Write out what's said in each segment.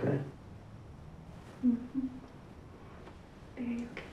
Okay. Mm-hmm. Are you okay?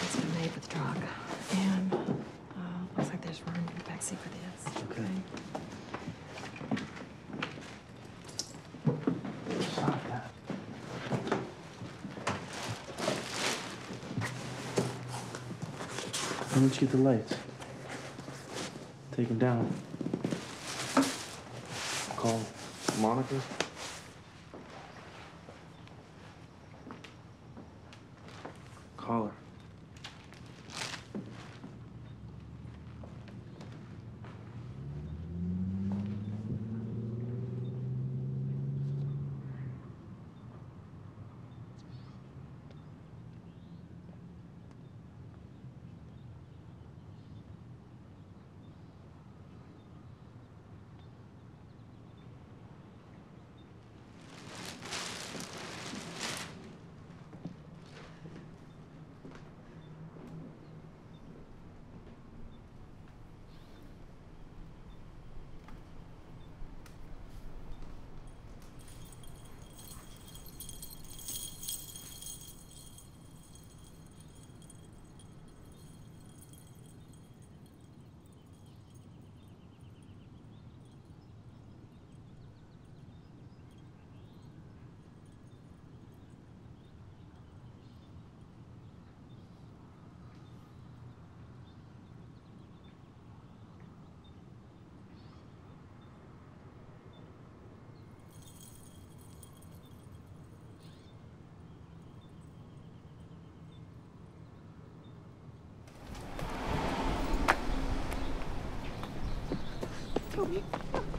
It's been made with drug. And looks like there's room in the backseat for this. Okay. Why don't you get the lights? Take them down. Call Monica. Call her.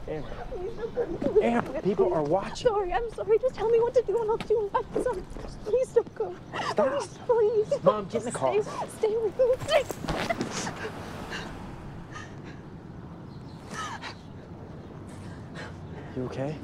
Amber. Amber, people are watching. Sorry, I'm sorry. Just tell me what to do and I'll do it. I'm sorry. Please don't go. Stop. Please. Mom, get in the car. Stay with me. Stay. You okay?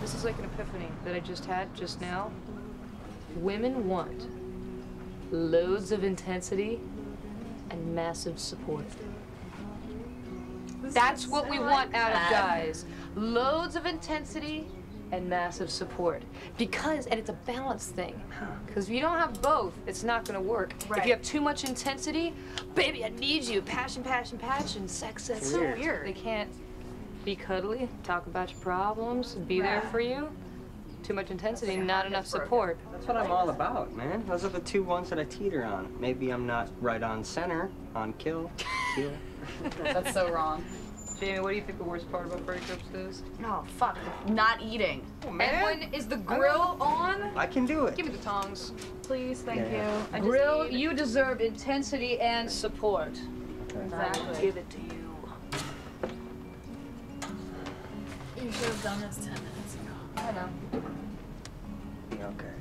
This is like an epiphany that I just had just now. Women want loads of intensity and massive support. That's what we want out of guys. Loads of intensity and massive support. Because, and it's a balance thing, because if you don't have both, it's not gonna work. Right. If you have too much intensity, baby, I need you, passion, passion, passion, sex, that's so weird. They can't be cuddly, talk about your problems, be there for you. Too much intensity, not enough support. That's what I'm all about, man. Those are the two ones that I teeter on. Maybe I'm not right on center, on kill. That's so wrong. Jamie, what do you think the worst part about breakups is? Oh, fuck. Not eating. Oh, man. And when is the grill on? I can do it. Give me the tongs. Please, thank you. I grill, you deserve intensity and support. Okay. Exactly. Give it to you. You should have done this 10 minutes ago. I know. Okay.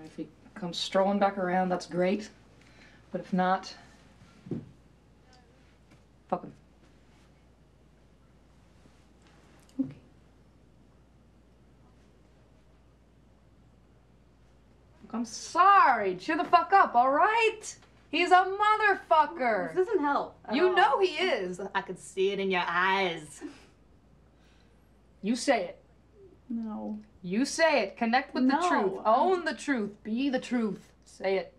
All right, if he comes strolling back around, that's great. But if not, fuck him. Okay. Look, I'm sorry. Cheer the fuck up, all right? He's a motherfucker. This doesn't help. You know he is. I could see it in your eyes. You say it. No. You say it. Connect with the truth. Own the truth. Be the truth. Say it.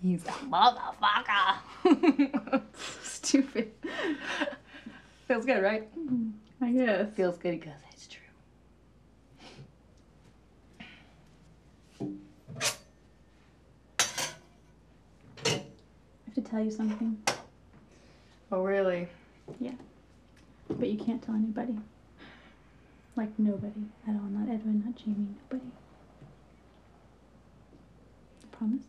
He's a motherfucker. Stupid. Feels good, right? I guess. Feels good because it's true. I have to tell you something. Oh, really? Yeah. But you can't tell anybody. Like, nobody at all. Not Edwin, not Jamie, nobody. I promise.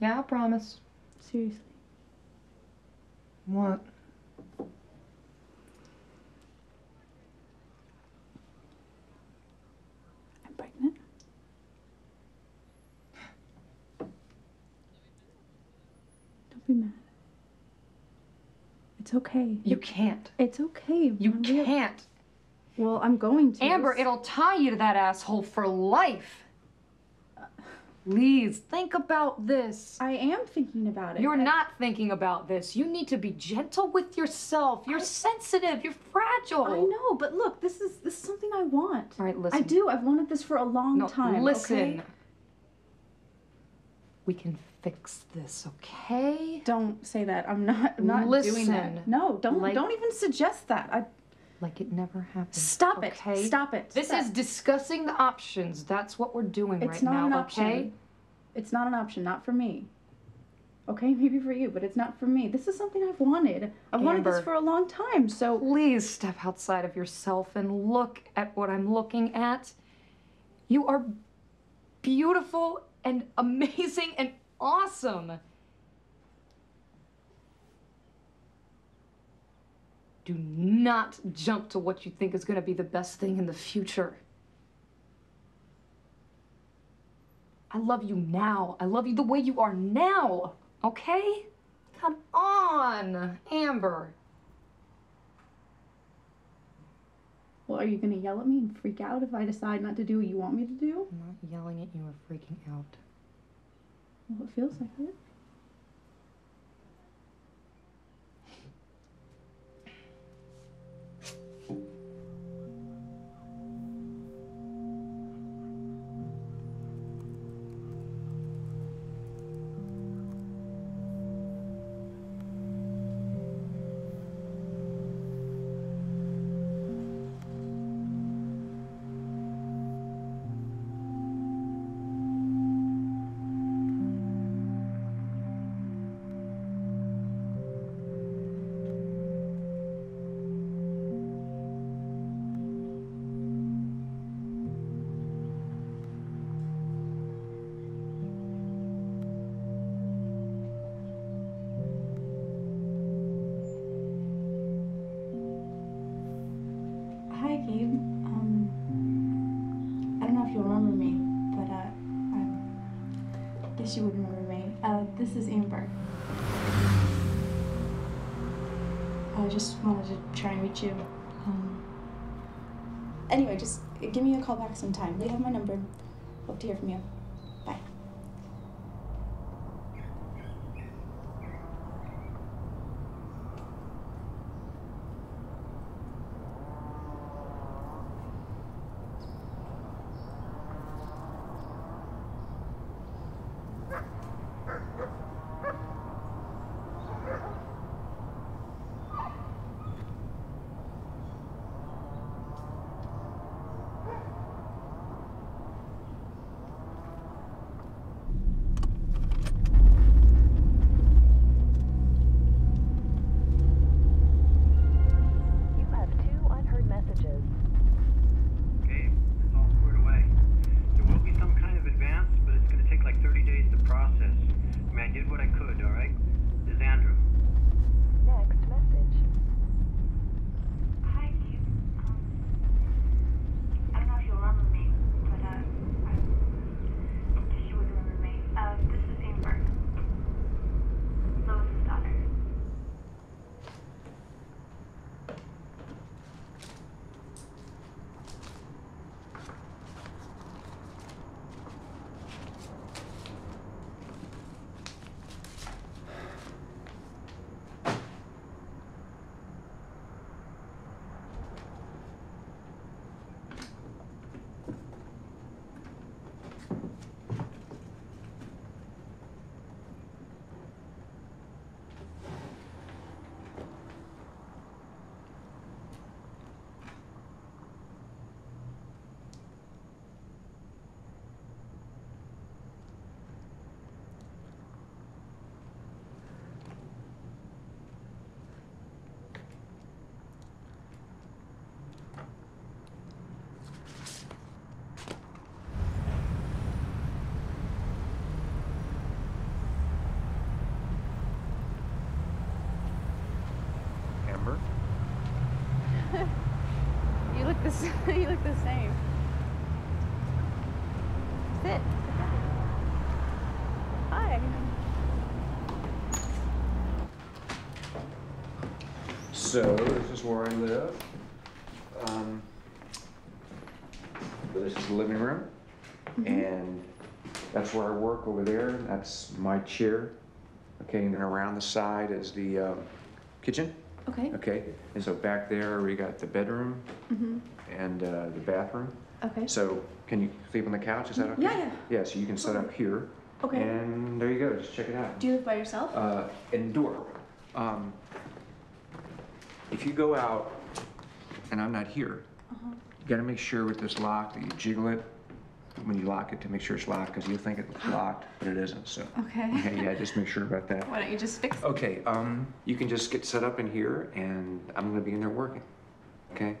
Yeah, I promise. Seriously. What? I'm pregnant. Don't be mad. It's okay. You can't. It's okay. You can't. Well, I'm going to. Amber, it'll tie you to that asshole for life. Please, think about this. I am thinking about it. You're not thinking about this. You need to be gentle with yourself. You're sensitive. You're fragile. I know, but look, this is something I want. All right, listen. I do. I've wanted this for a long time. Listen. Okay? We can fix this, okay? Don't say that. I'm not doing that. No, don't even suggest that. Like it never happened. Stop it. Okay? Stop it. This is discussing the options. That's what we're doing right now, okay? It's not an option. It's not an option. Not for me. Okay? Maybe for you, but it's not for me. This is something I've wanted. I've wanted this for a long time, so... Please step outside of yourself and look at what I'm looking at. You are beautiful and amazing and awesome. Do not jump to what you think is going to be the best thing in the future. I love you now. I love you the way you are now, okay? Come on, Amber. Well, are you going to yell at me and freak out if I decide not to do what you want me to do? I'm not yelling at you or freaking out. Well, it feels like it. Hi, Gabe. I don't know if you remember me, but I guess you would remember me. This is Amber. I just wanted to try and reach you. Anyway, just give me a call back sometime. You have my number. Hope to hear from you. Bye. You look the same. Sit. Hi. So, this is where I live. This is the living room. Mm-hmm. And that's where I work over there. That's my chair. Okay, and then around the side is the kitchen. Okay. Okay. And so back there we got the bedroom and the bathroom. Okay. So can you sleep on the couch? Is that okay? Yeah, yeah. Yeah, so you can set up here. Okay. And there you go. Just check it out. Do you live by yourself? Indoor. If you go out and I'm not here, you gotta make sure with this lock that you jiggle it when you lock it to make sure it's locked, because you'll think it's locked, but it isn't, so. Okay. Okay, yeah, just make sure about that. Why don't you just fix it? Okay, you can just get set up in here, and I'm gonna be in there working, okay?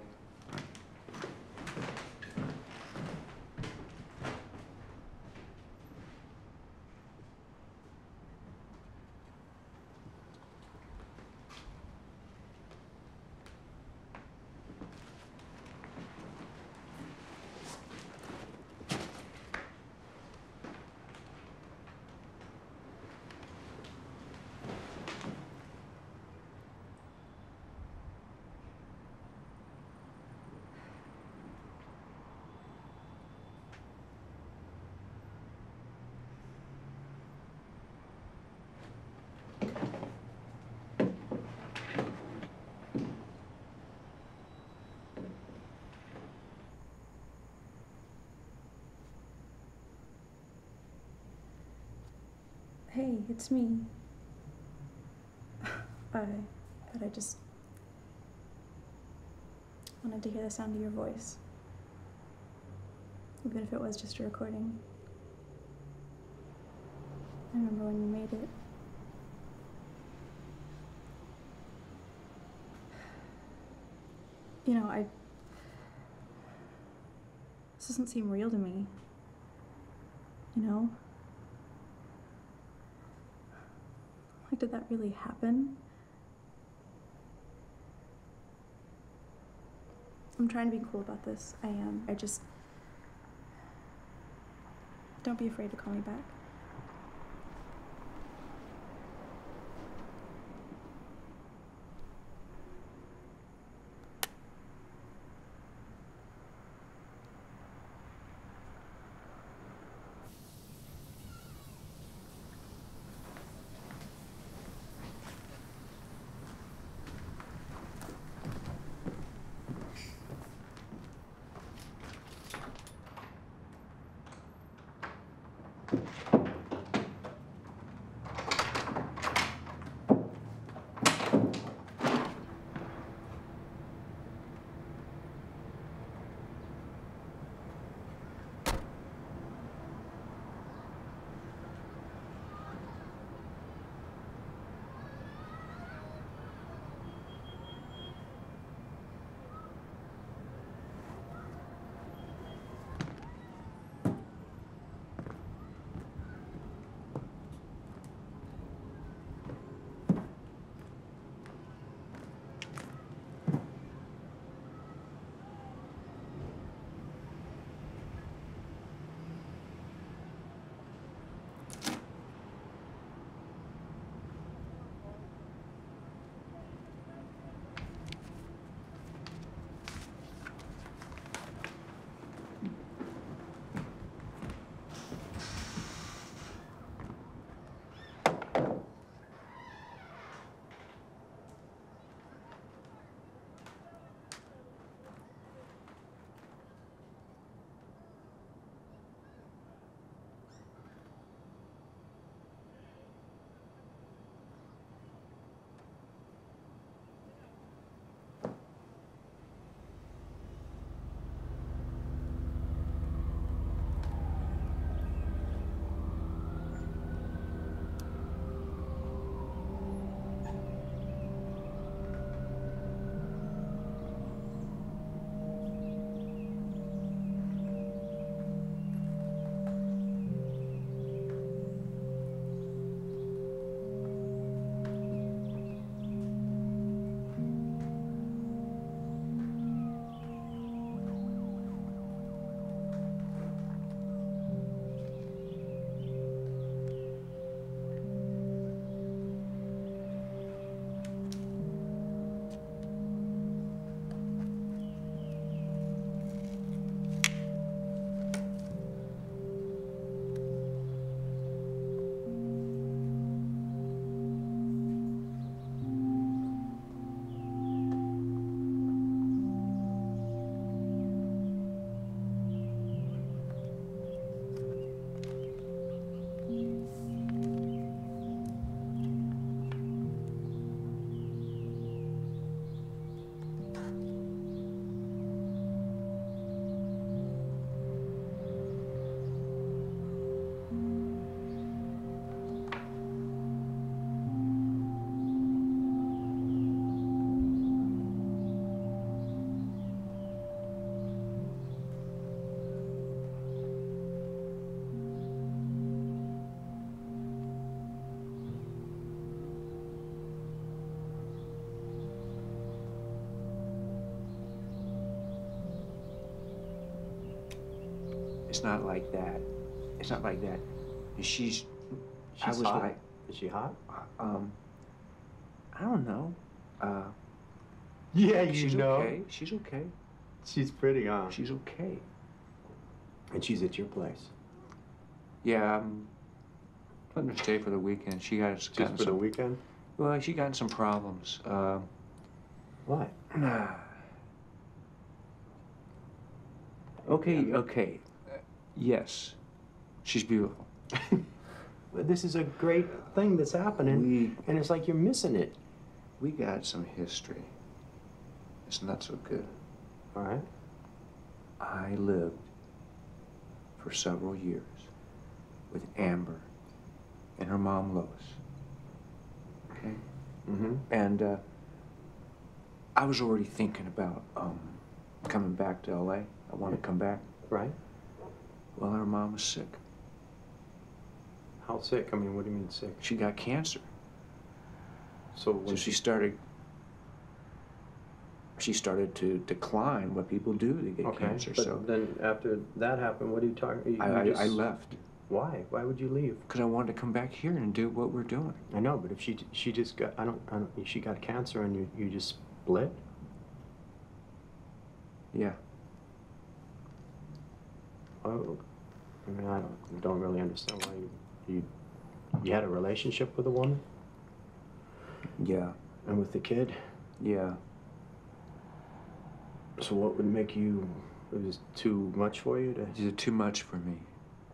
Hey, it's me. But I just wanted to hear the sound of your voice. Even if it was just a recording. I remember when you made it. You know, this doesn't seem real to me. You know? Like, did that really happen? I'm trying to be cool about this. I am. I just... Don't be afraid to call me back. It's not like that. It's not like that. She's hot. Like, is she hot? I don't know. Yeah, she's know. Okay. She's okay. She's pretty, huh? She's okay. And she's at your place. Yeah, I'm letting her stay for the weekend. Well, she got in some problems. What? Okay. Yes, she's beautiful. Well, this is a great thing that's happening, and it's like you're missing it. We got some history. It's not so good. All right. I lived for several years with Amber and her mom, Lois. Okay? Mm-hmm. And I was already thinking about coming back to L.A. I want to come back. Right. Well, her mom was sick. How sick? I mean, what do you mean sick? She got cancer. So she started she started to decline what people do to get cancer. But so then after that happened, what are you talking? I left. Why? Why would you leave? Because I wanted to come back here and do what we're doing. I know, but if she just got she got cancer and you just split. Yeah. Oh, I mean, I don't really understand why you had a relationship with a woman. Yeah. And with the kid. Yeah. So what would make you? It was too much for you to. It was too much for me.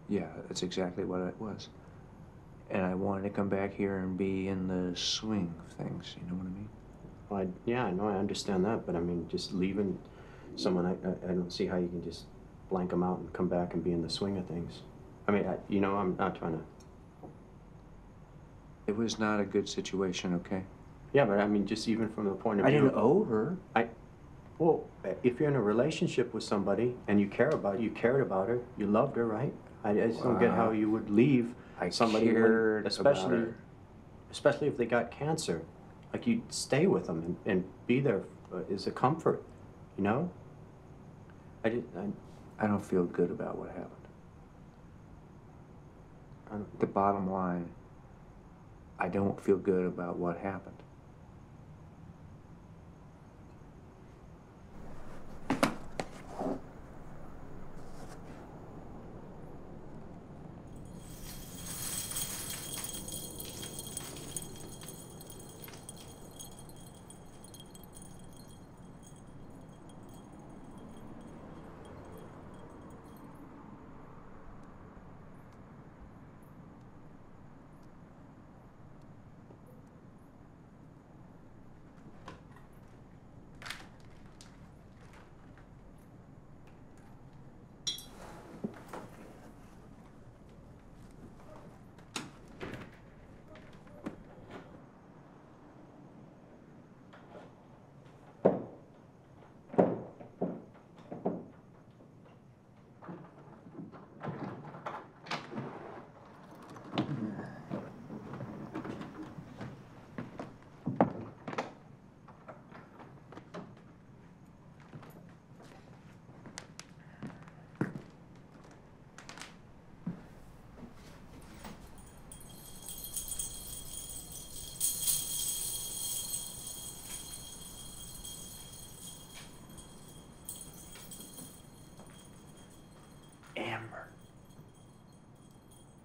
Yeah, that's exactly what it was. And I wanted to come back here and be in the swing of things. You know what I mean? Well, yeah, I know. I understand that, but I mean, just leaving someone, I don't see how you can just blank them out and come back and be in the swing of things. I mean, you know, I'm not trying to. It was not a good situation, okay? Yeah, but I mean, just even from the point of view. I didn't owe her. Well, if you're in a relationship with somebody and you care about, you cared about her, you loved her, right? I just don't get how you would leave somebody, especially if they got cancer. Like, you'd stay with them and be there is a comfort, you know? I don't feel good about what happened. The bottom line, I don't feel good about what happened.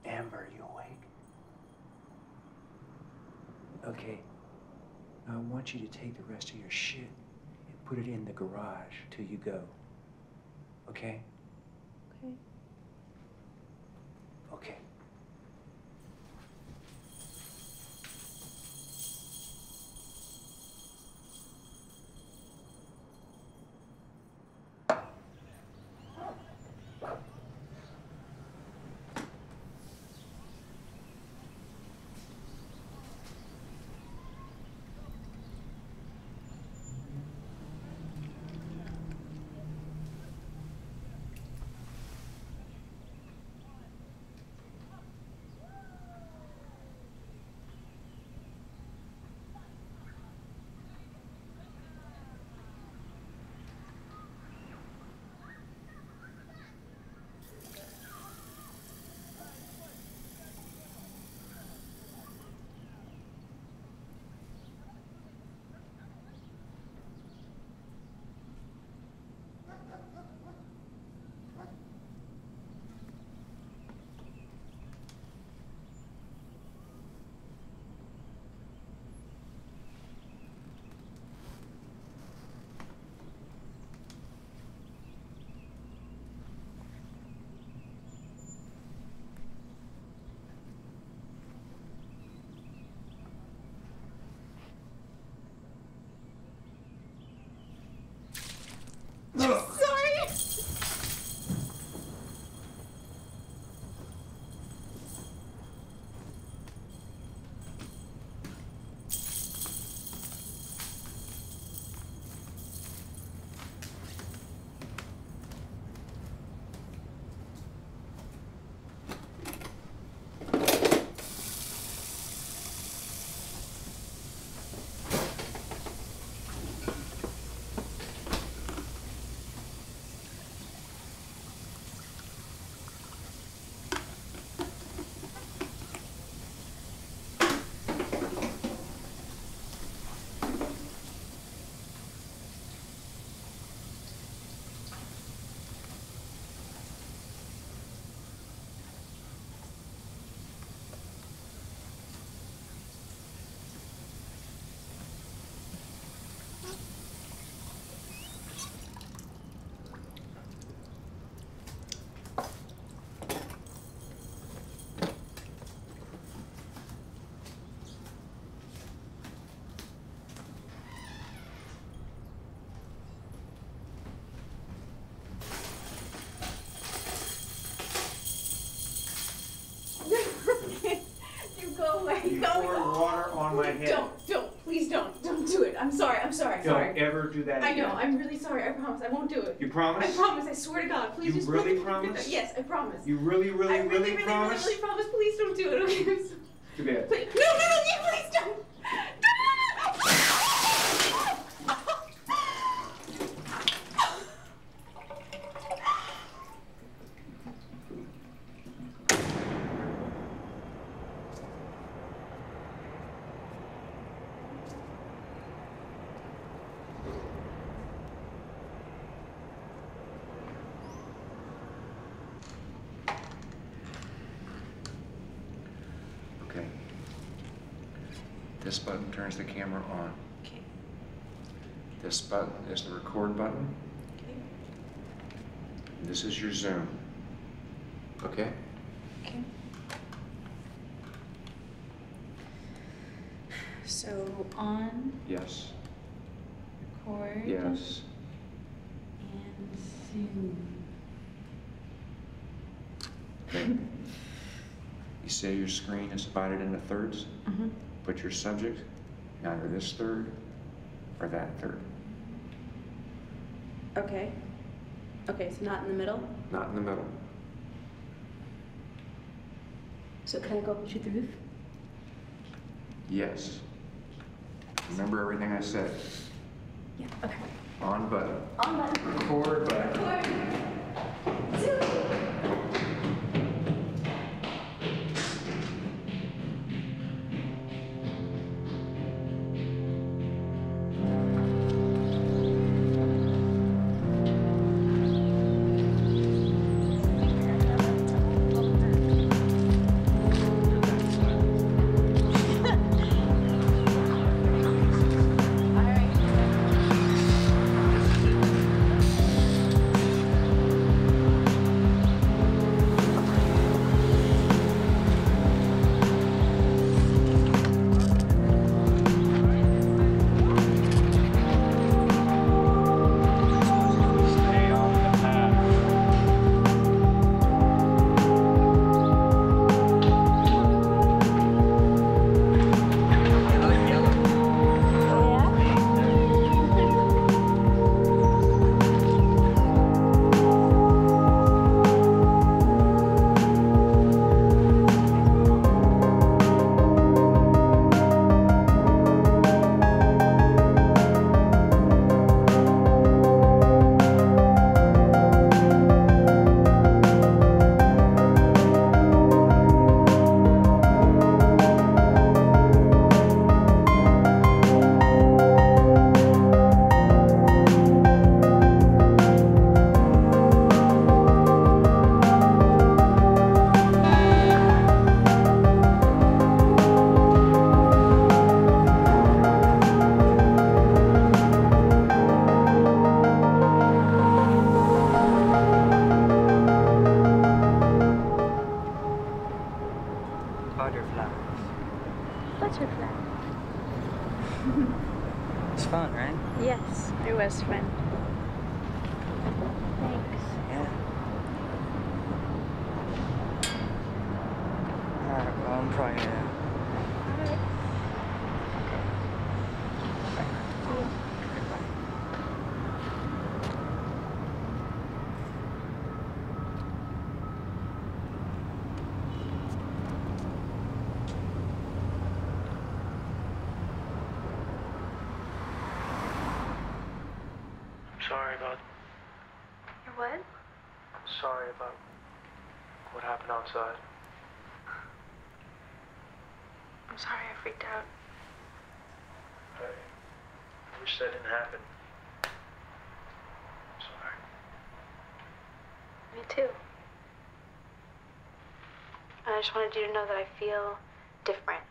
Amber, you awake? Okay, now I want you to take the rest of your shit and put it in the garage till you go, okay? Okay. Okay. my head. Don't, please don't do it. I'm sorry, Don't ever do that again. I know, I'm really sorry, I promise, I won't do it. You promise? I promise, I swear to God, please just promise. You really promise? Yes, I promise. You really promise? I really promise, please don't do it, okay? I'm sorry. Too bad. Please. No, please don't. This button turns the camera on. Okay. This button is the record button. Okay. This is your zoom. Okay? Okay. So on. Yes. Record. Yes. And zoom. Okay. You say your screen is divided into thirds? Mm-hmm. Put your subject in either this third or that third. Okay. Okay, so not in the middle? Not in the middle. So can I go up and shoot the roof? Yes. Remember everything I said. Yeah, okay. On button. On button. Record button. Record. Zoom. It's fun, right? Yes, it was fun. Thanks. Yeah. Alright, well, I'm probably gonna... Alright. Sorry about... You what? Sorry about what happened outside. I'm sorry I freaked out. I wish that didn't happen. I'm sorry. Me too. And I just wanted you to know that I feel different.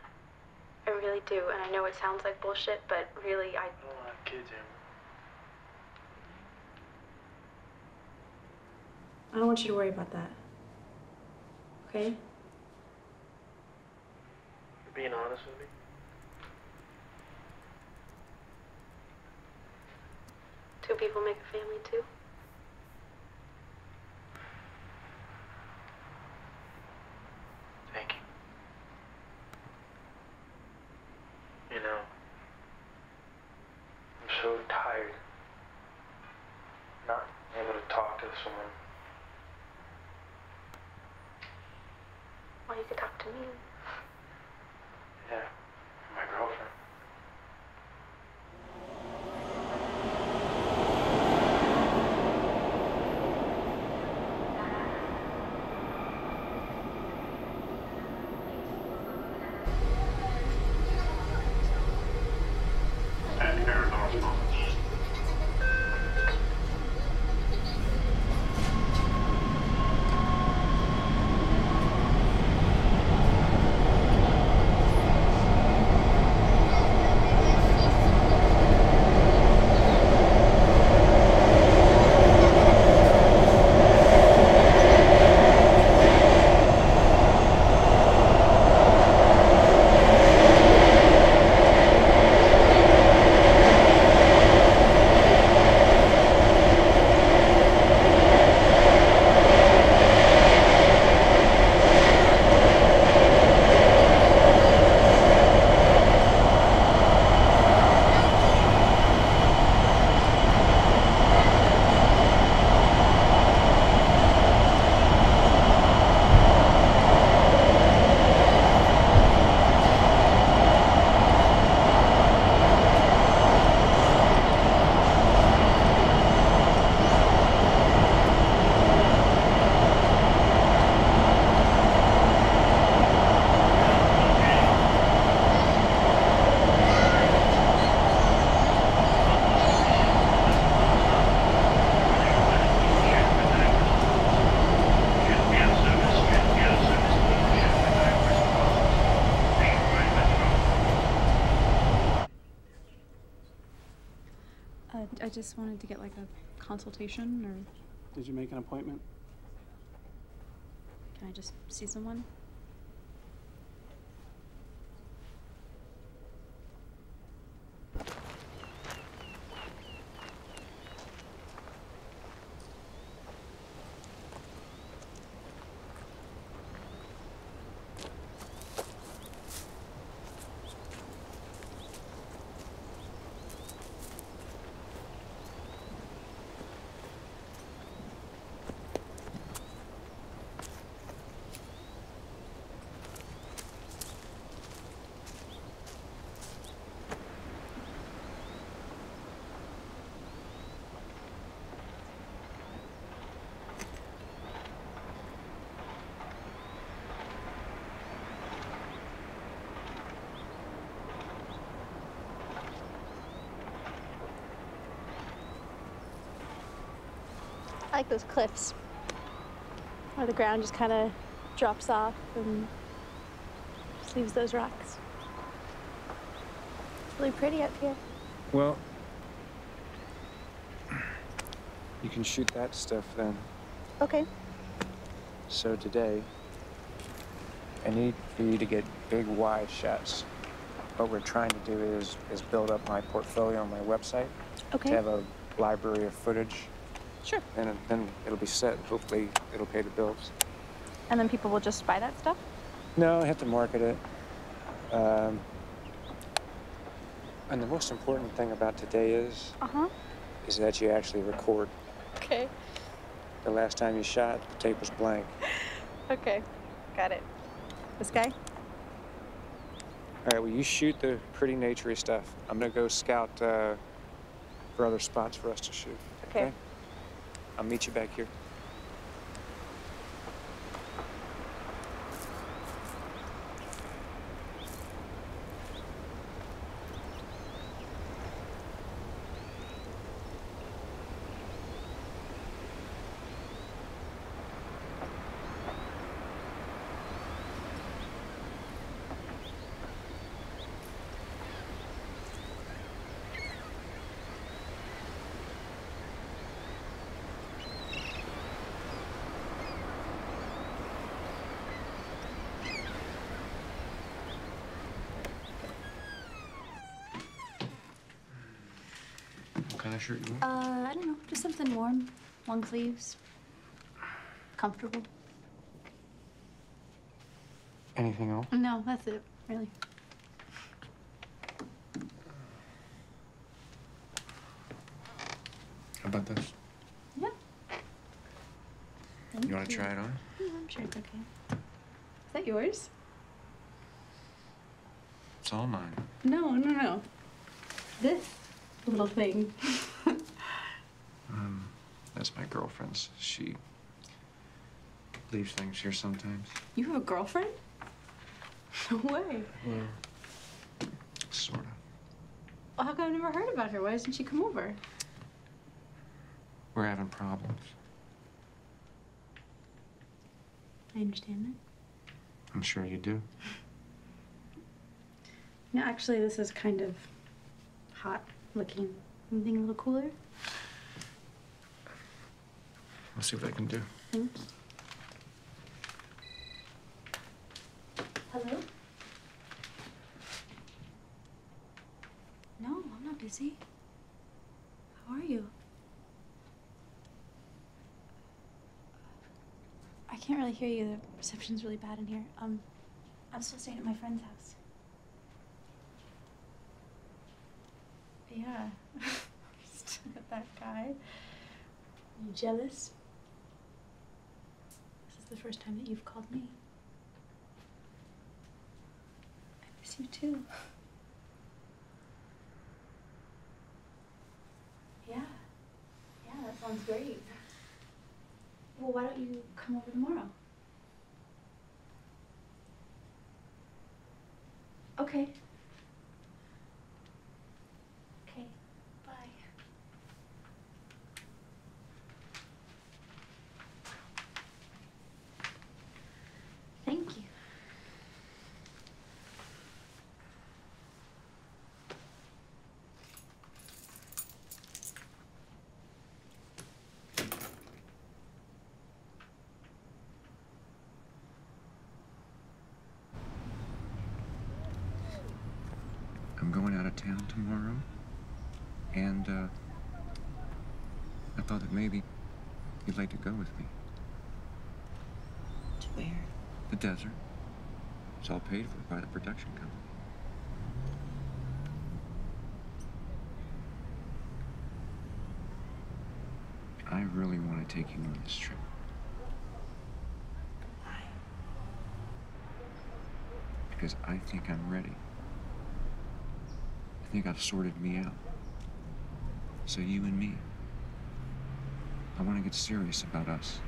I really do, and I know it sounds like bullshit, but really I... I don't have kids anymore. I don't want you to worry about that, okay? You're being honest with me? Two people make a family, too. Thank you. someone. Well, you could talk to me. Yeah, my girlfriend. I just wanted to get like a consultation or... Did you make an appointment? Can I just see someone? I like those cliffs where the ground just kind of drops off and just leaves those rocks. It's really pretty up here. Well, you can shoot that stuff then. Okay. So today, I need for you to get big, wide shots. What we're trying to do is build up my portfolio on my website. Okay. To have a library of footage. Sure. And then it'll be set. Hopefully, it'll pay the bills. And then people will just buy that stuff? No, I have to market it. And the most important thing about today is... Uh-huh. Is that you actually record. Okay. The last time you shot, the tape was blank. Okay. Got it. This guy? All right, well, you shoot the pretty naturey stuff. I'm going to go scout for other spots for us to shoot. Okay? Okay? I'll meet you back here. Shirt you want? I don't know, just something warm, long sleeves, comfortable. Anything else? No, that's it, really. How about this? Yeah. You want to try it on? No, I'm sure it's okay. Is that yours? It's all mine. No, no, no. This little thing. That's my girlfriend's. She leaves things here sometimes. You have a girlfriend? No way. Well, sort of. Well, how come I've never heard about her? Why doesn't she come over? We're having problems. I understand that. I'm sure you do. No, actually, this is kind of hot looking. Anything a little cooler? I'll see what I can do. Thanks. Hello? No, I'm not busy. How are you? I can't really hear you. The reception's really bad in here. I'm still staying at my friend's house. Yeah. Still got that guy. Are you jealous? This is the first time that you've called me. I miss you too. Yeah. Yeah, that sounds great. Well, why don't you come over tomorrow? Okay. I'm going out of town tomorrow, and I thought that maybe you'd like to go with me. To where? The desert. It's all paid for by the production company. I really want to take you on this trip. Why? Because I think I'm ready. I think I've sorted me out. So you and me. I want to get serious about us.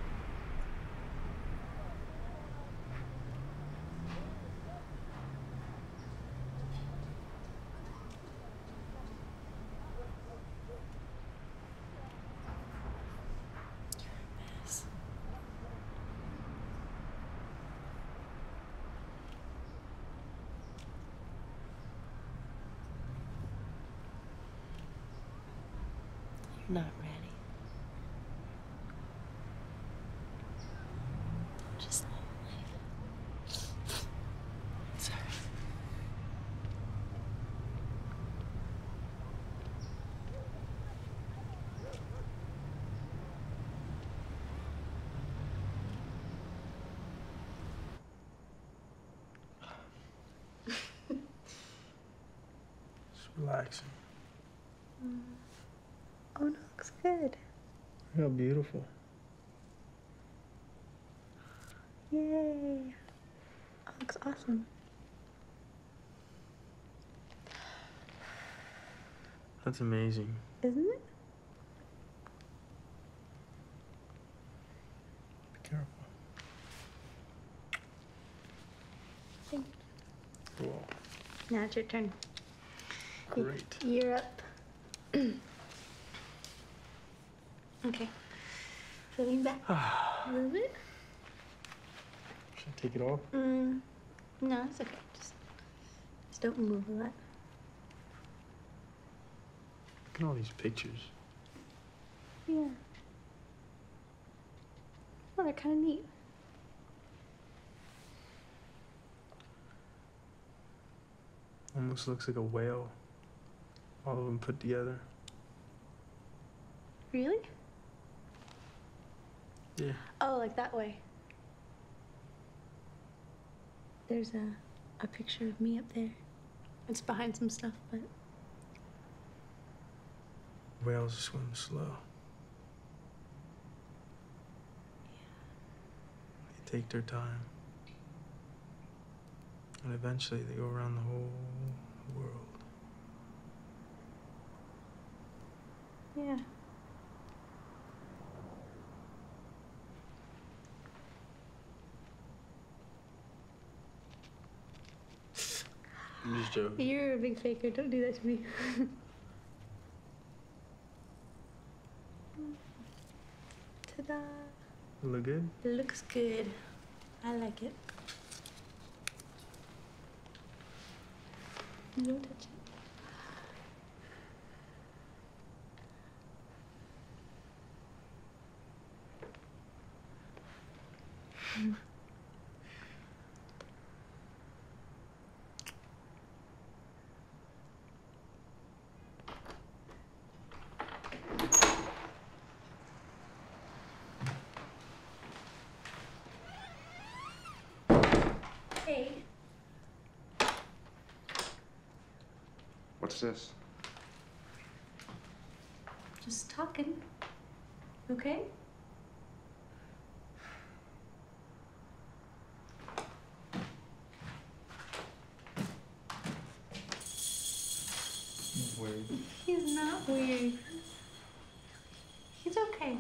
Not ready. Just lonely. Sorry. It's relaxing. Oh, no, it looks good. Yeah, beautiful. Yay. Oh, it looks awesome. That's amazing. Isn't it? Be careful. Thank you. Cool. Now it's your turn. Great. You're up. Okay. So lean back a little bit. Should I take it off? No, it's okay. Just don't move a lot. Look at all these pictures. Yeah. Well, they're kind of neat. Almost looks like a whale. All of them put together. Really? Yeah. Oh, like that way. There's a picture of me up there. It's behind some stuff, but... Whales swim slow. Yeah. take their time, and eventually they go around the whole world. Yeah. I'm just joking. You're a big faker. Don't do that to me. Ta-da! Look good? It looks good. I like it. Don't touch it. Hey. What's this? Just talking. Okay? He's weird. He's not weird. He's okay.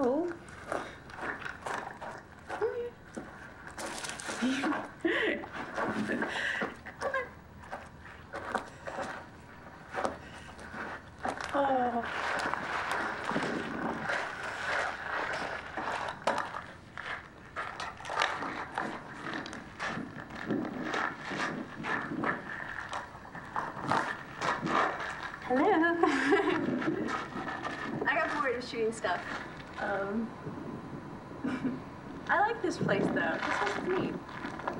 Oh. Oh. Hello. I got bored of shooting stuff. I like this place though. This is neat.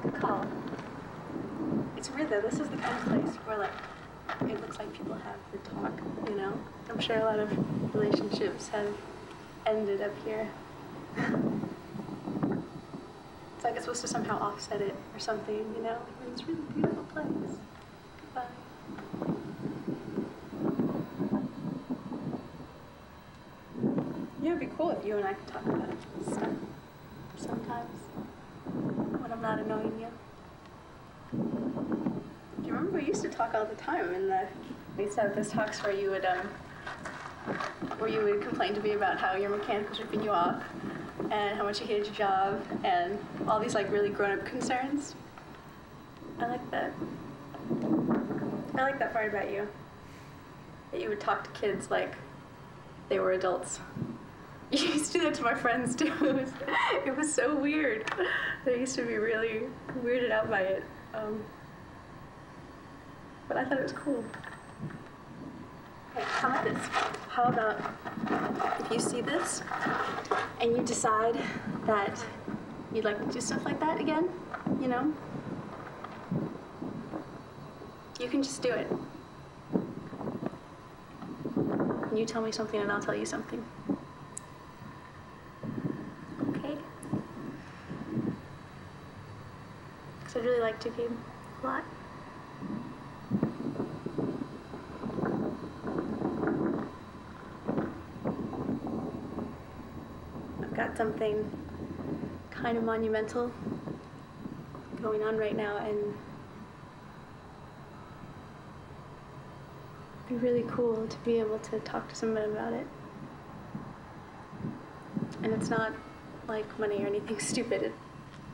Good call. It's weird though. This is the kind of place where like it looks like people have the talk, you know? I'm sure a lot of relationships have ended up here. It's like it's supposed to somehow offset it or something, you know? It's a really beautiful place. Goodbye. It'd be cool if you and I could talk about stuff sometimes. that I'm not annoying you? Do you remember we used to talk all the time in the... We used to have those talks where you would complain to me about how your mechanic was ripping you off and how much you hated your job and all these like really grown-up concerns. I like that. I like that part about you. That you would talk to kids like they were adults. You used to do that to my friends too. It was so weird. They used to be really weirded out by it. But I thought it was cool. Okay, how about this? How about if you see this and you decide that you'd like to do stuff like that again, you know? You can just do it. You tell me something and I'll tell you something. Okay? Because I really like Duquesne a lot. I've got something kind of monumental going on right now, and it'd be really cool to be able to talk to someone about it. And it's not like money or anything stupid. It,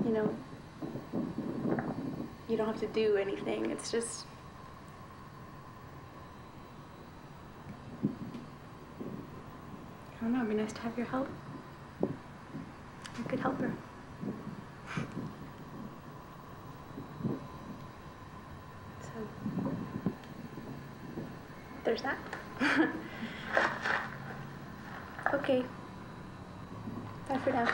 you know, you don't have to do anything. It's just, I don't know, it'd be nice to have your help. I could help her. There's that. Okay. Bye for now.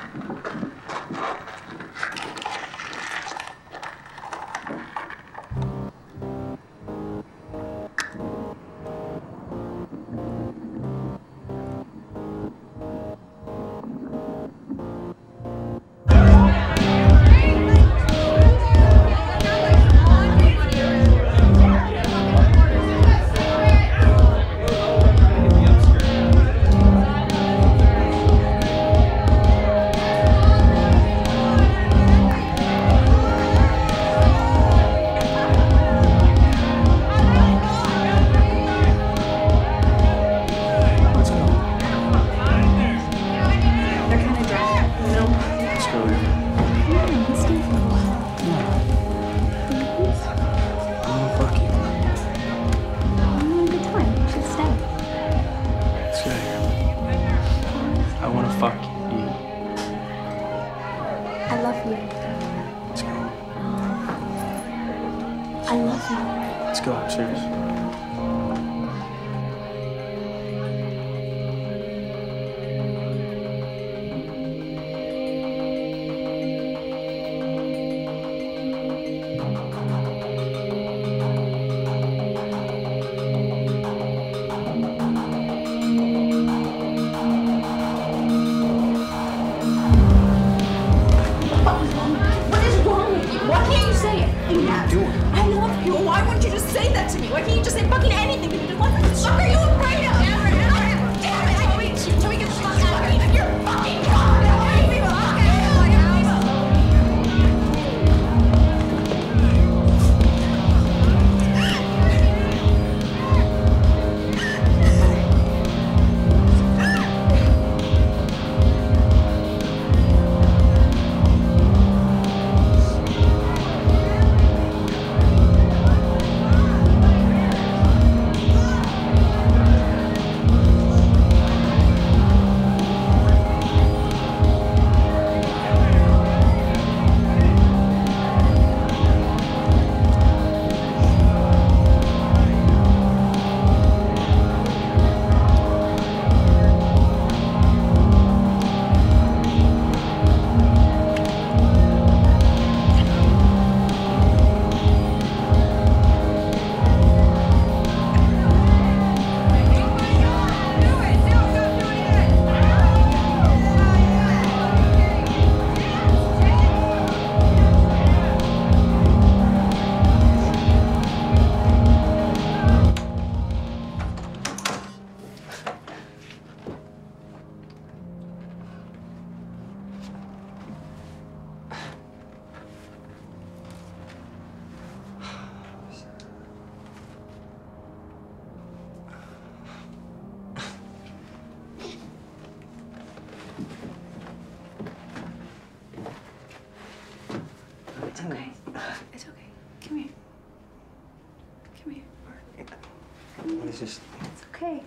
just... It's okay.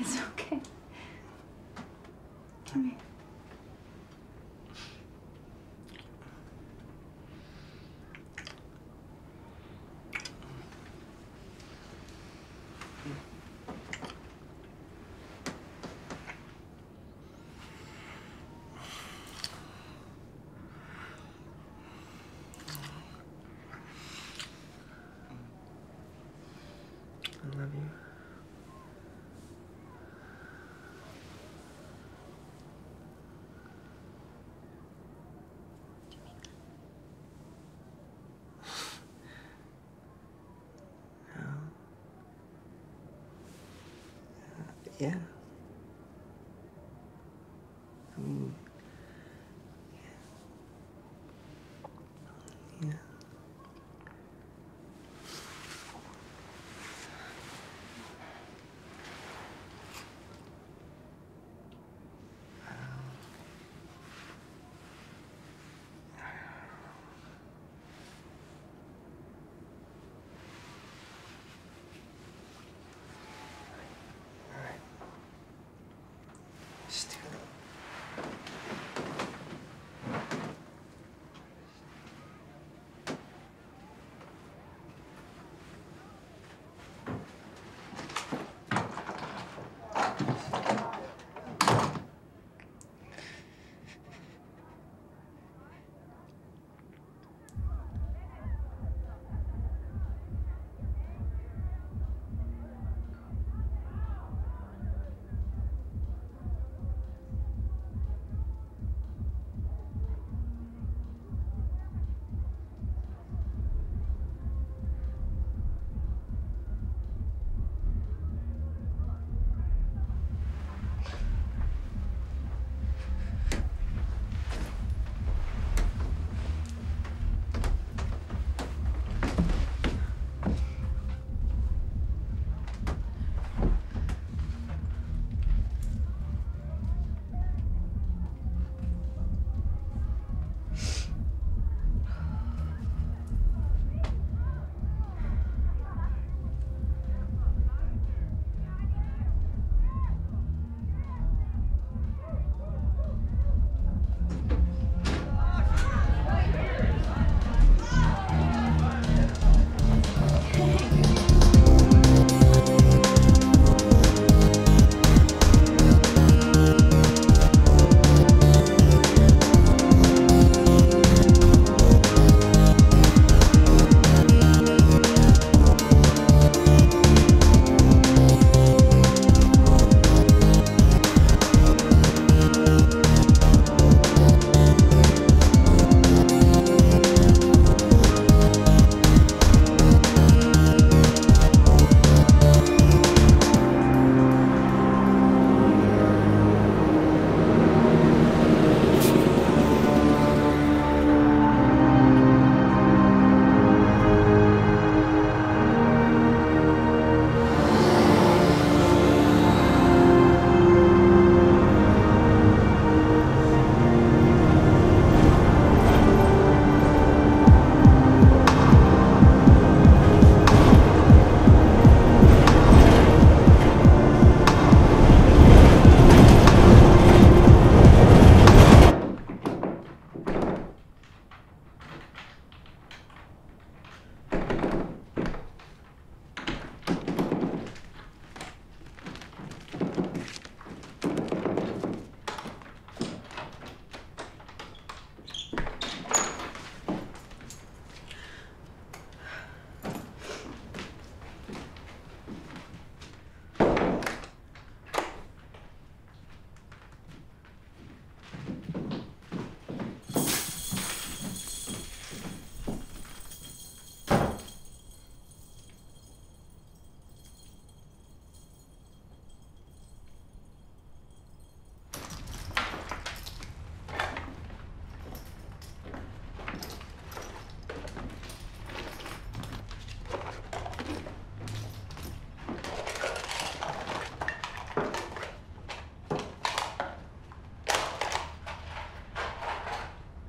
It's okay. Come here. I love you. Yeah. I mean, yeah. Yeah.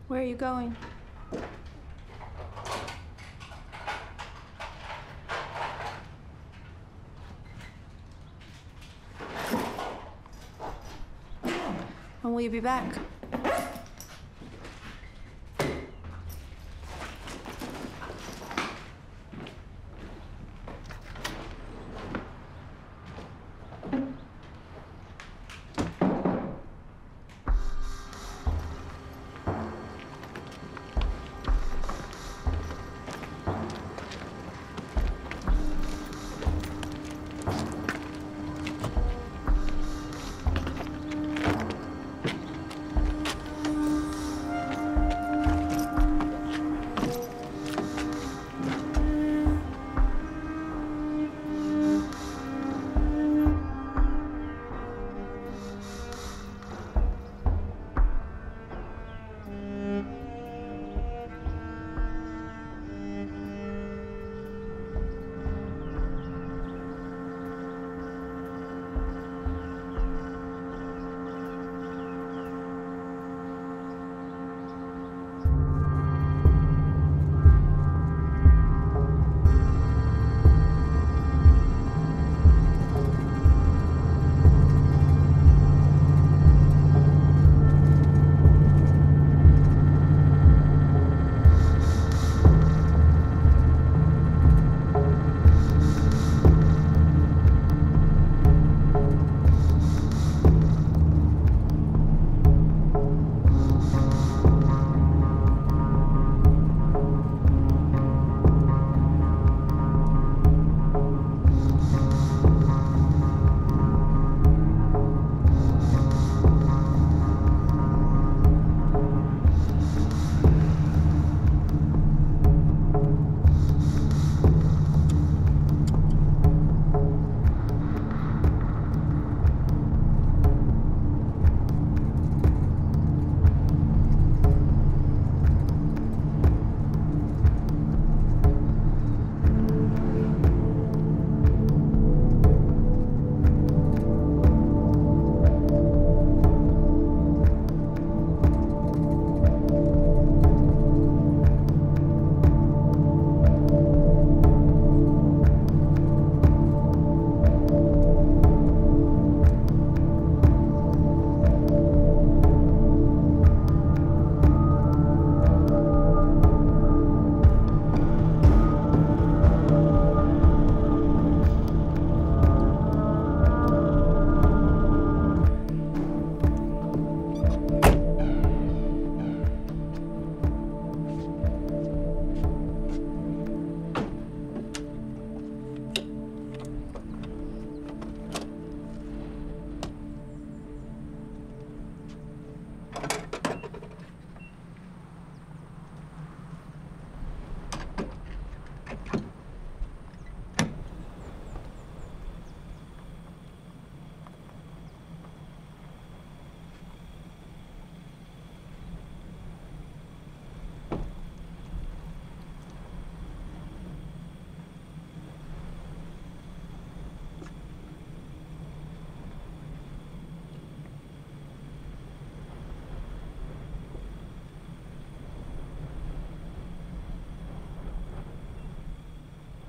Where are you going? When will you be back?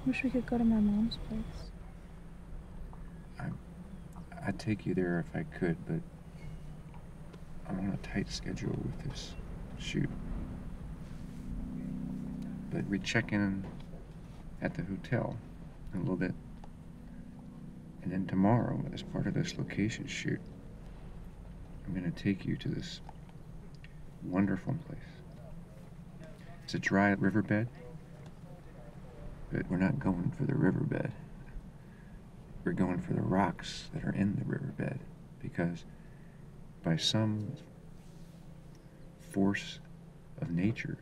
Wish we could go to my mom's place. I'd take you there if I could, but I'm on a tight schedule with this shoot. But we check in at the hotel in a little bit. And then tomorrow, as part of this location shoot, I'm gonna take you to this wonderful place. It's a dry riverbed. But we're not going for the riverbed. We're going for the rocks that are in the riverbed, because by some force of nature,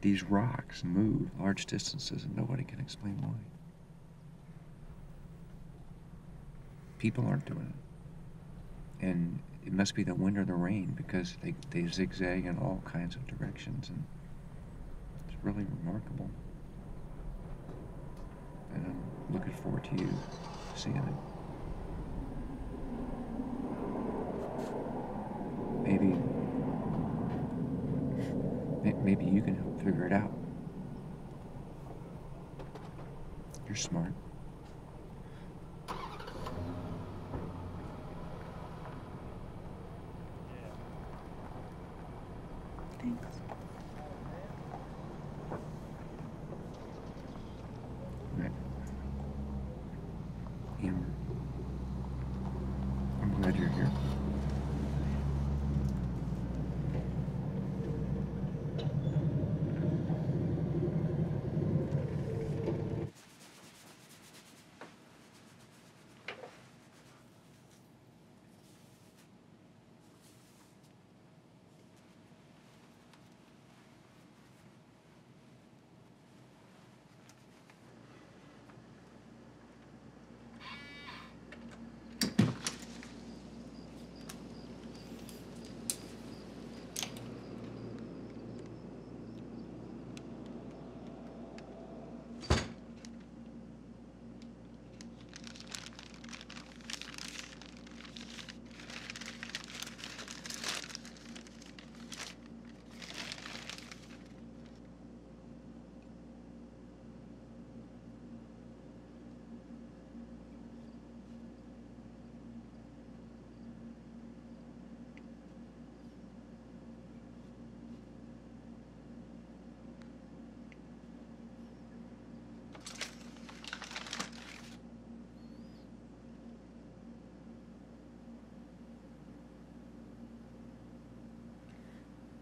these rocks move large distances and nobody can explain why. People aren't doing it. And it must be the wind or the rain, because they zigzag in all kinds of directions, and it's really remarkable. And I'm looking forward to you seeing it. Maybe you can help figure it out. You're smart. things. Right. I'm glad you're here.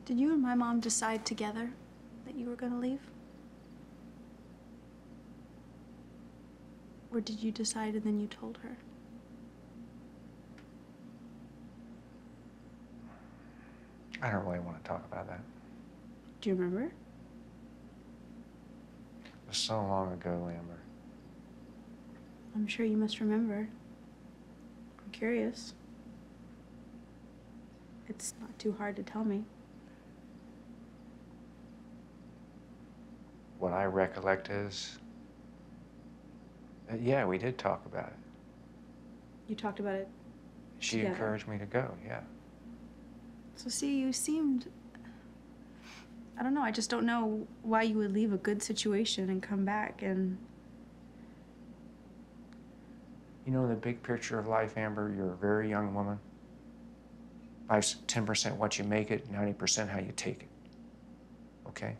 Did you and my mom decide together that you were going to leave? Or did you decide and then you told her? I don't really want to talk about that. Do you remember? It was so long ago, Amber. I'm sure you must remember. I'm curious. It's not too hard to tell me. What I recollect is, yeah, we did talk about it. You talked about it She together. Encouraged me to go, yeah. So see, you seemed, I don't know, I just don't know why you would leave a good situation and come back and... You know, in the big picture of life, Amber, you're a very young woman. Life's 10% what you make it, 90% how you take it, okay?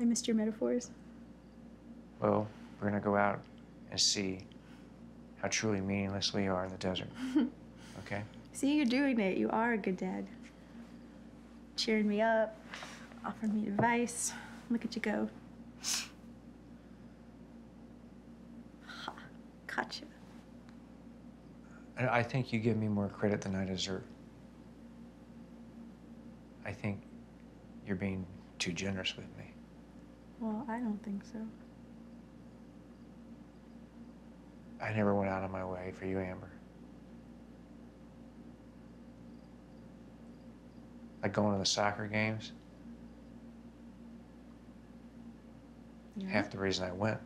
I missed your metaphors. Well, we're gonna go out and see how truly meaningless we are in the desert, okay? See, you're doing it. You are a good dad. Cheering me up, offering me advice. Look at you go. Ha, gotcha. I think you give me more credit than I deserve. I think you're being too generous with me. Well, I don't think so. I never went out of my way for you, Amber. Like going to the soccer games. Yeah. Half the reason I went,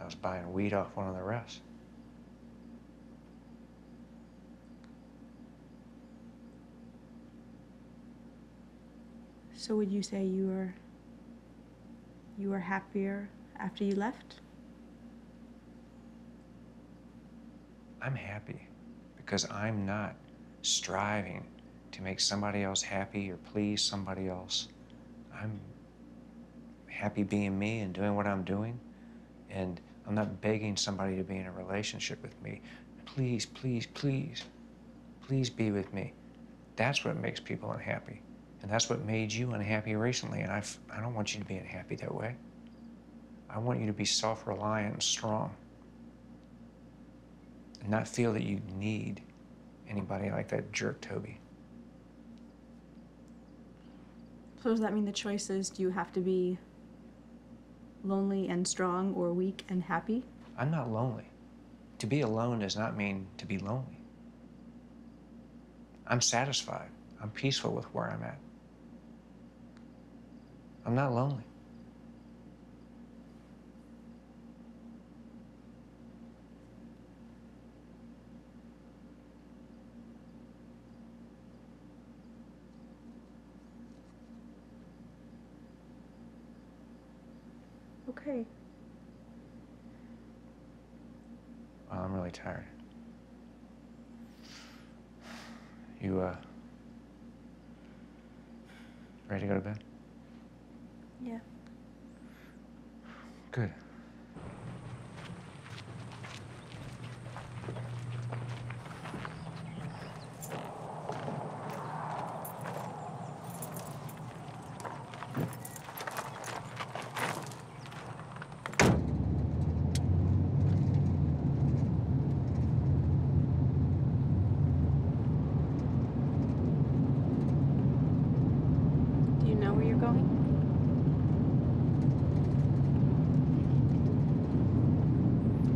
I was buying weed off one of the refs. So would you say you were happier after you left? I'm happy because I'm not striving to make somebody else happy or please somebody else. I'm happy being me and doing what I'm doing. And I'm not begging somebody to be in a relationship with me. Please, please, please, please be with me. That's what makes people unhappy. And that's what made you unhappy recently, and I don't want you to be unhappy that way. I want you to be self-reliant and strong and not feel that you need anybody like that jerk Toby. So does that mean the choice is, do you have to be lonely and strong or weak and happy? I'm not lonely. To be alone does not mean to be lonely. I'm satisfied. I'm peaceful with where I'm at. I'm not lonely. Okay. Well, I'm really tired. You, Ready to go to bed? Yeah. Good.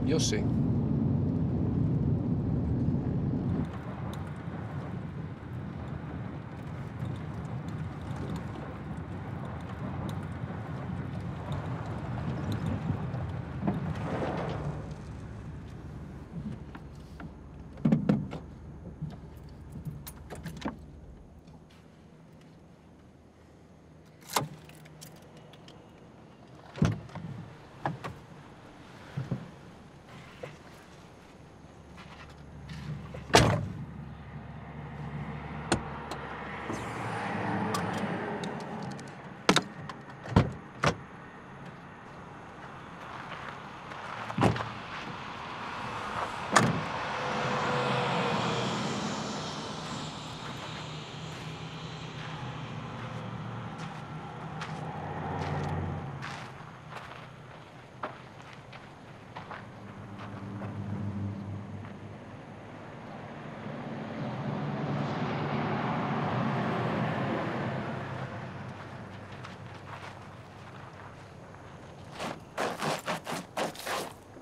You'll see.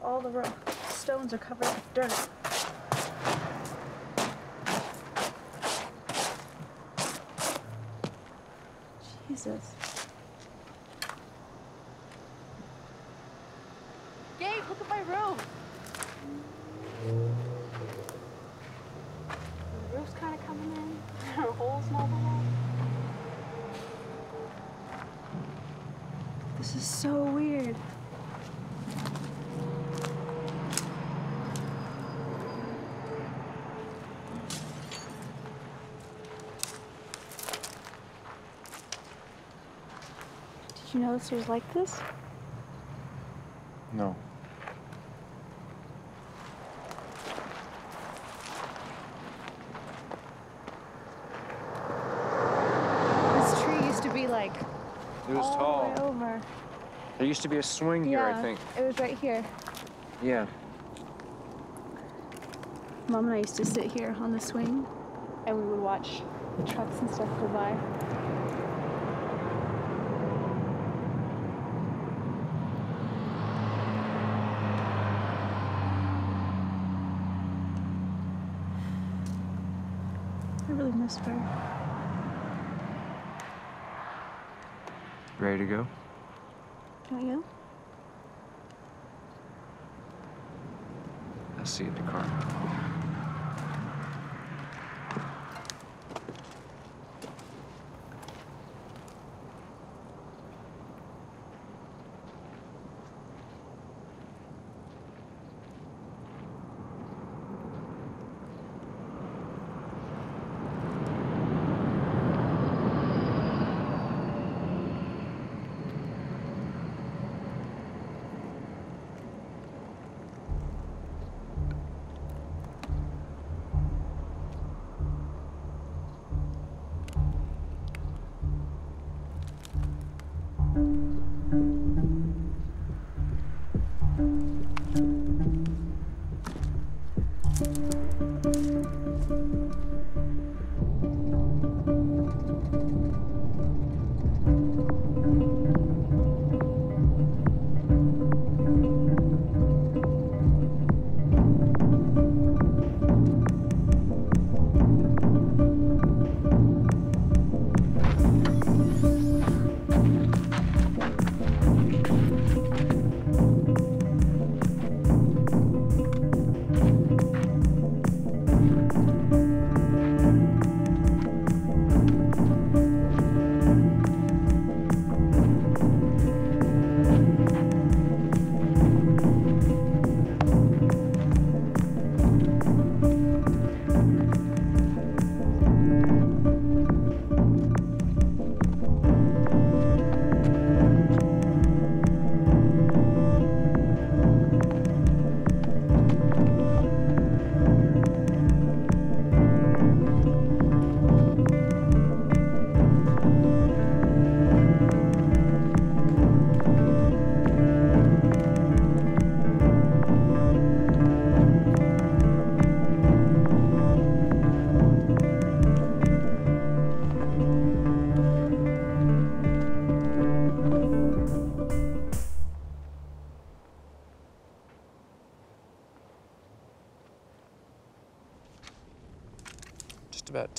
All the stones are covered with dirt. Jesus. Gabe, look at my room. The roof's kind of coming in. There are holes in all the walls. This is so weird. Did you know this was like this? No. This tree used to be like it was all tall. The way over. There used to be a swing here, I think. It was right here. Yeah. Mom and I used to sit here on the swing, and we would watch the trucks and stuff go by. I really missed her. Ready to go? Don't you? I'll see you at the car.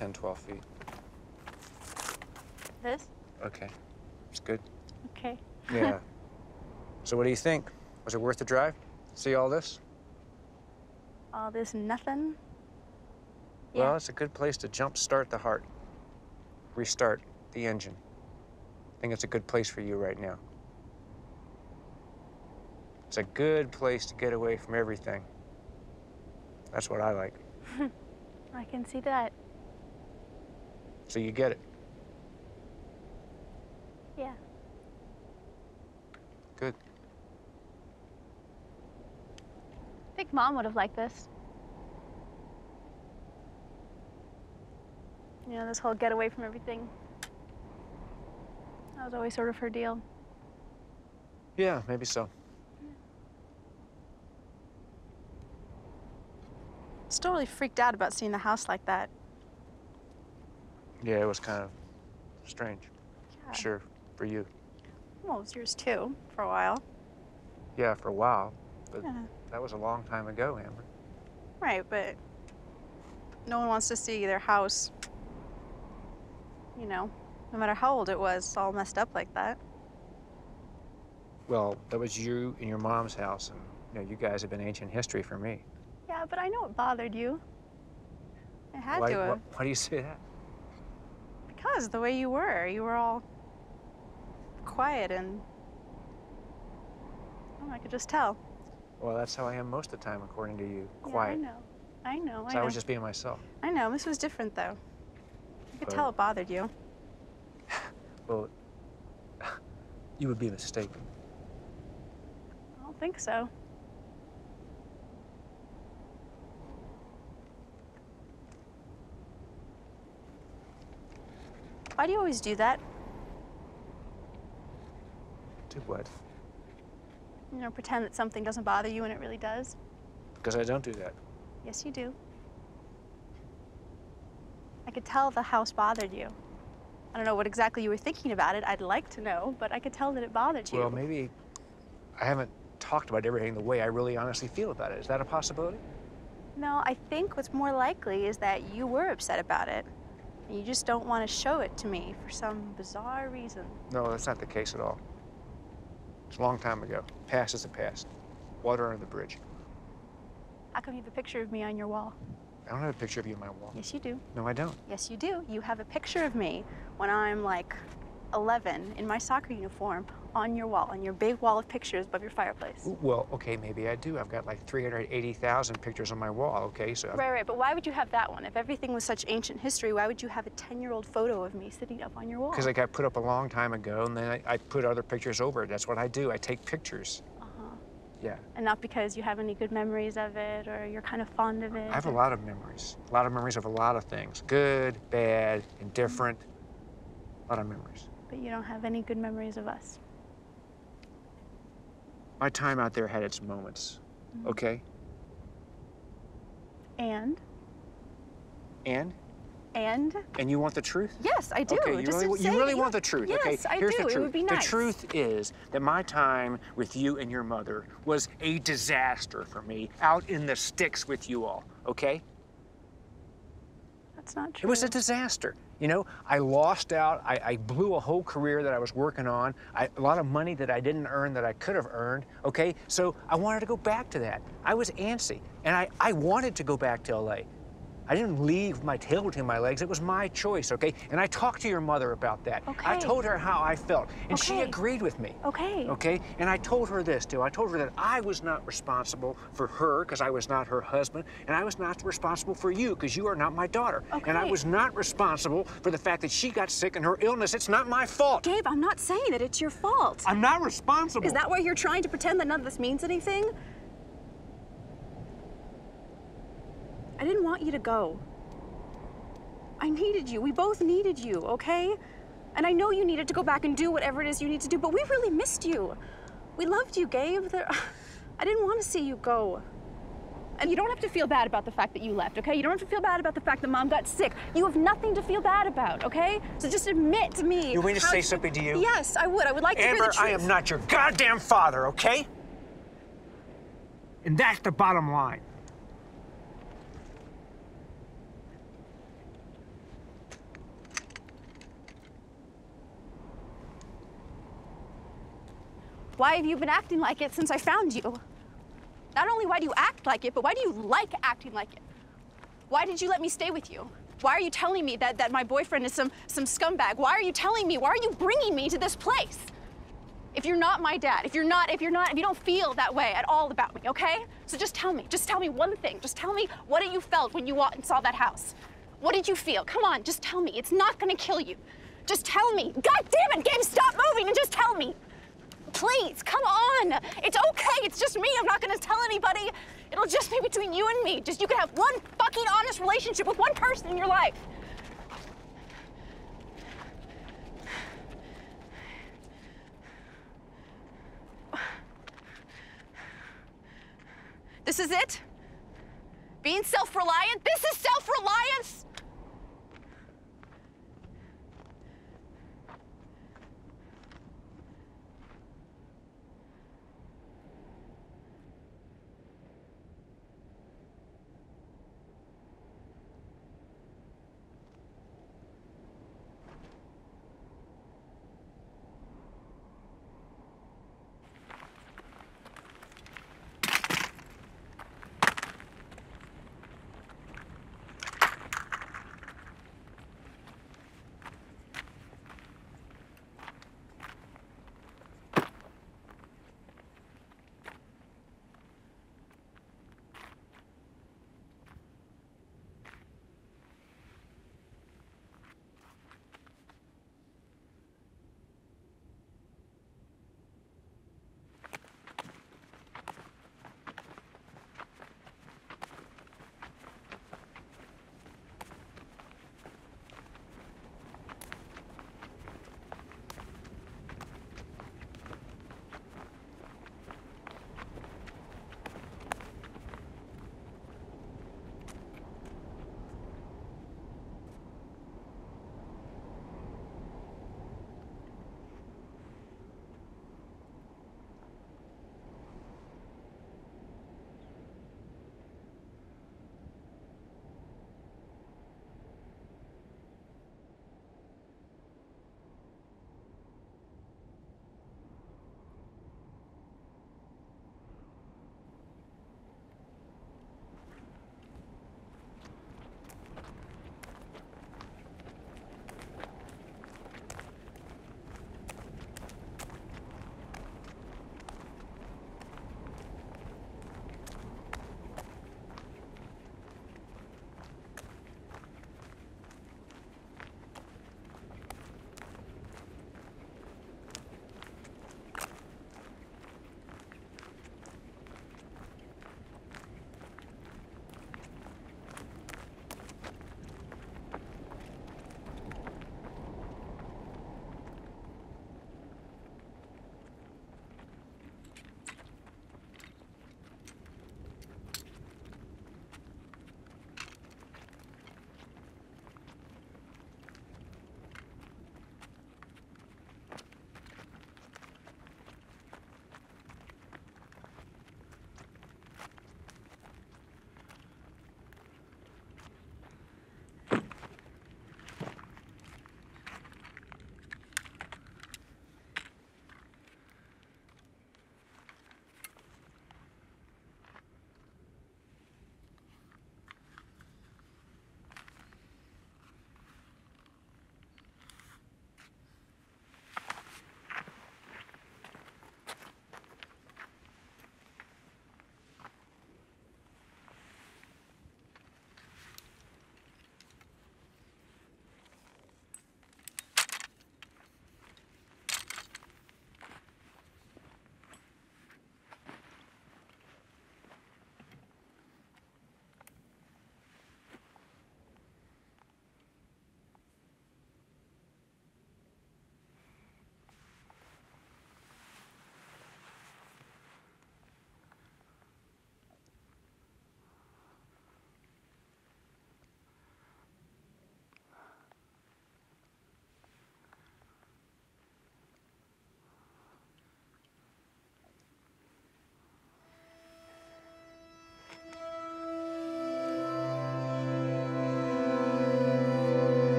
10, 12 feet. This? Okay. It's good. Okay. Yeah. So what do you think? Was it worth the drive? See all this? All this nothing? Yeah. Well, it's a good place to jump-start the heart. Restart the engine. I think it's a good place for you right now. It's a good place to get away from everything. That's what I like. I can see that. So you get it? Yeah. Good. I think Mom would have liked this. You know, this whole get away from everything. That was always sort of her deal. Yeah, maybe so. Still really freaked out about seeing the house like that. Yeah, it was kind of strange. Yeah. Sure, for you. Well, it was yours too, for a while. Yeah, for a while. But yeah. That was a long time ago, Amber. Right, but no one wants to see their house, you know, no matter how old it was, all messed up like that. Well, that was you and your mom's house, and you know, you guys have been ancient history for me. Yeah, but I know it bothered you. It had to have. Why do you say that? Because the way you were all quiet and, oh, I could just tell. Well, that's how I am most of the time, according to you. Quiet. Yeah, I know. I know. So I was just being myself. I know. This was different, though. You could tell it bothered you. Well, you would be mistaken. I don't think so. Why do you always do that? Do what? You know, pretend that something doesn't bother you when it really does. Because I don't do that. Yes, you do. I could tell the house bothered you. I don't know what exactly you were thinking about it. I'd like to know, but I could tell that it bothered you. Well, maybe I haven't talked about everything the way I really honestly feel about it. Is that a possibility? No, I think what's more likely is that you were upset about it. You just don't want to show it to me for some bizarre reason. No, that's not the case at all. It's a long time ago. Past is the past. Water under the bridge. How come you have a picture of me on your wall? I don't have a picture of you on my wall. Yes, you do. No, I don't. Yes, you do. You have a picture of me when I'm like 11 in my soccer uniform on your wall, on your big wall of pictures above your fireplace. Well, okay, maybe I do. I've got like 380,000 pictures on my wall, okay, so... Right, but why would you have that one? If everything was such ancient history, why would you have a 10-year-old photo of me sitting up on your wall? Because I got put up a long time ago, and then I put other pictures over it. That's what I do. I take pictures. Uh-huh. Yeah. And not because you have any good memories of it, or you're kind of fond of it? I have a lot of memories. A lot of memories of a lot of things. Good, bad, indifferent. A lot of memories. But you don't have any good memories of us. My time out there had its moments, okay? And? And? And? And you want the truth? Yes, I do. Okay, you really want the truth, okay? Yes, Here's the truth. It would be nice. The truth is that my time with you and your mother was a disaster for me, out in the sticks with you all, okay? That's not true. It was a disaster. You know, I lost out. I blew a whole career that I was working on, a lot of money that I didn't earn that I could have earned, okay? So I wanted to go back to that. I was antsy, and I wanted to go back to LA. I didn't leave my tail between my legs. It was my choice, okay? And I talked to your mother about that. Okay. I told her how I felt, and she agreed with me. Okay. Okay? And I told her this, too. I told her that I was not responsible for her because I was not her husband, and I was not responsible for you because you are not my daughter. Okay. And I was not responsible for the fact that she got sick and her illness. It's not my fault. Gabe, I'm not saying that it's your fault. I'm not responsible. Is that why you're trying to pretend that none of this means anything? I didn't want you to go. I needed you. We both needed you, okay? And I know you needed to go back and do whatever it is you need to do, but we really missed you. We loved you, Gabe. I didn't want to see you go. And you don't have to feel bad about the fact that you left, okay? You don't have to feel bad about the fact that Mom got sick. You have nothing to feel bad about, okay? So just admit to me. You want me to say something to you? Yes, I would. I would like to hear the truth. Amber, I am not your goddamn father, okay? And that's the bottom line. Why have you been acting like it since I found you? Not only why do you act like it, but why do you like acting like it? Why did you let me stay with you? Why are you telling me that my boyfriend is some scumbag? Why are you bringing me to this place? If you're not my dad, if you don't feel that way at all about me, okay? So just tell me one thing. Just tell me what you felt when you walked and saw that house. What did you feel? Come on, just tell me. It's not gonna kill you. Just tell me. God damn it, game, stop moving and just tell me. Please, come on. It's okay, it's just me. I'm not gonna tell anybody. It'll just be between you and me. Just you can have one fucking honest relationship with one person in your life. This is it? Being self-reliant? This is self-reliance?